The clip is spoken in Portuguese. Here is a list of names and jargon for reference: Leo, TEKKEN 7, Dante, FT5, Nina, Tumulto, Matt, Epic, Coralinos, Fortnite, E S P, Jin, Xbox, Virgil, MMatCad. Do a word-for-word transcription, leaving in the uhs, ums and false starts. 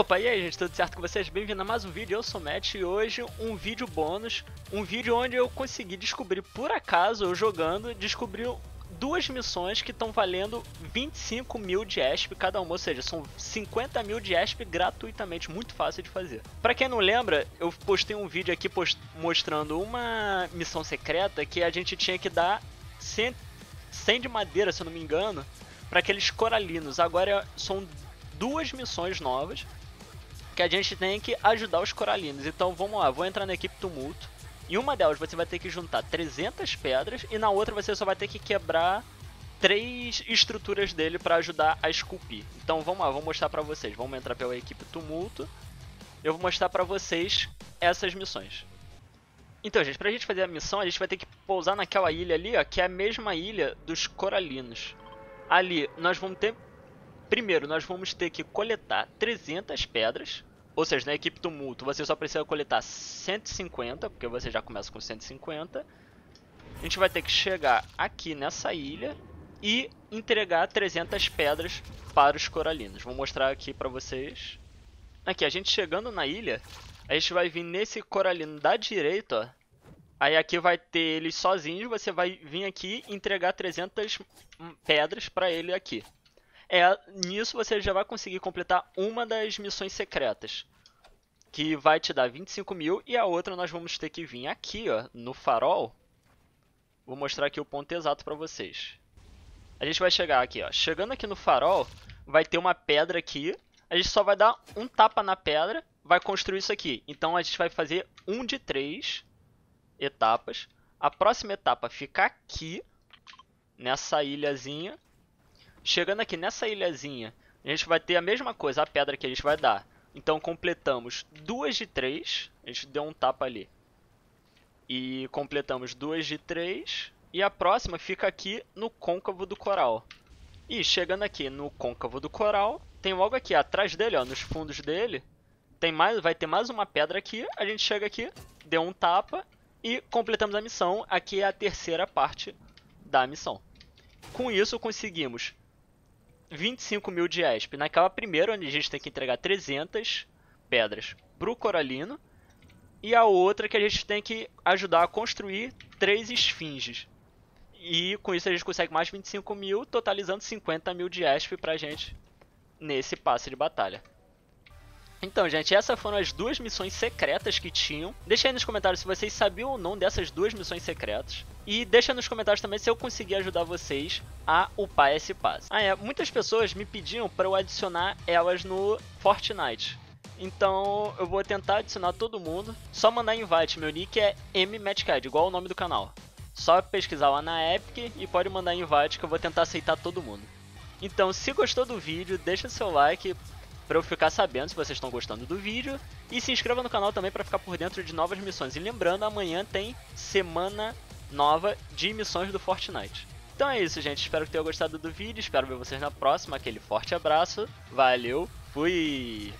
Opa, e aí gente, tudo certo com vocês? Bem-vindo a mais um vídeo, eu sou o Matt e hoje um vídeo bônus. Um vídeo onde eu consegui descobrir, por acaso, eu jogando, descobri duas missões que estão valendo vinte e cinco mil de E S P cada uma, ou seja, são cinquenta mil de E S P gratuitamente, muito fácil de fazer. Pra quem não lembra, eu postei um vídeo aqui post mostrando uma missão secreta que a gente tinha que dar cem de madeira, se eu não me engano, pra aqueles coralinos. Agora são duas missões novas que a gente tem que ajudar os coralinos. Então vamos lá, vou entrar na equipe Tumulto. Em uma delas você vai ter que juntar trezentas pedras e na outra você só vai ter que quebrar três estruturas dele para ajudar a esculpir. Então vamos lá, vou mostrar para vocês. Vamos entrar pela equipe Tumulto. Eu vou mostrar para vocês essas missões. Então gente, pra gente fazer a missão a gente vai ter que pousar naquela ilha ali, ó, que é a mesma ilha dos coralinos. Ali nós vamos ter... Primeiro nós vamos ter que coletar trezentas pedras. Ou seja, na equipe Tumulto você só precisa coletar cento e cinquenta, porque você já começa com cento e cinquenta. A gente vai ter que chegar aqui nessa ilha e entregar trezentas pedras para os coralinos. Vou mostrar aqui para vocês. Aqui, a gente chegando na ilha, a gente vai vir nesse coralino da direita, ó. Aí aqui vai ter eles sozinhos, você vai vir aqui e entregar trezentas pedras para ele aqui. É, nisso você já vai conseguir completar uma das missões secretas, que vai te dar vinte e cinco mil, e a outra nós vamos ter que vir aqui, ó, no farol. Vou mostrar aqui o ponto exato para vocês. A gente vai chegar aqui, ó. Chegando aqui no farol, vai ter uma pedra aqui. A gente só vai dar um tapa na pedra, vai construir isso aqui. Então a gente vai fazer um de três etapas. A próxima etapa fica aqui, nessa ilhazinha. Chegando aqui nessa ilhazinha, a gente vai ter a mesma coisa, a pedra que a gente vai dar. Então completamos duas de três, a gente deu um tapa ali. E completamos duas de três, e a próxima fica aqui no côncavo do coral. E chegando aqui no côncavo do coral, tem logo aqui atrás dele, ó, nos fundos dele, tem mais, vai ter mais uma pedra aqui. A gente chega aqui, deu um tapa e completamos a missão. Aqui é a terceira parte da missão. Com isso conseguimos vinte e cinco mil de E S P. Naquela primeira, onde a gente tem que entregar trezentas pedras para o coralino. E a outra que a gente tem que ajudar a construir três esfinges. E com isso a gente consegue mais vinte e cinco mil, totalizando cinquenta mil de E S P para a gente nesse passe de batalha. Então, gente, essas foram as duas missões secretas que tinham. Deixa aí nos comentários se vocês sabiam ou não dessas duas missões secretas. E deixa nos comentários também se eu consegui ajudar vocês a upar esse passe. Ah é, muitas pessoas me pediam para eu adicionar elas no Fortnite. Então eu vou tentar adicionar todo mundo. Só mandar invite, meu nick é MMatCad, igual o nome do canal. Só pesquisar lá na Epic e pode mandar invite que eu vou tentar aceitar todo mundo. Então se gostou do vídeo, deixa seu like para eu ficar sabendo se vocês estão gostando do vídeo. E se inscreva no canal também para ficar por dentro de novas missões. E lembrando, amanhã tem semana nova de missões do Fortnite. Então é isso, gente. Espero que tenham gostado do vídeo. Espero ver vocês na próxima. Aquele forte abraço. Valeu. Fui!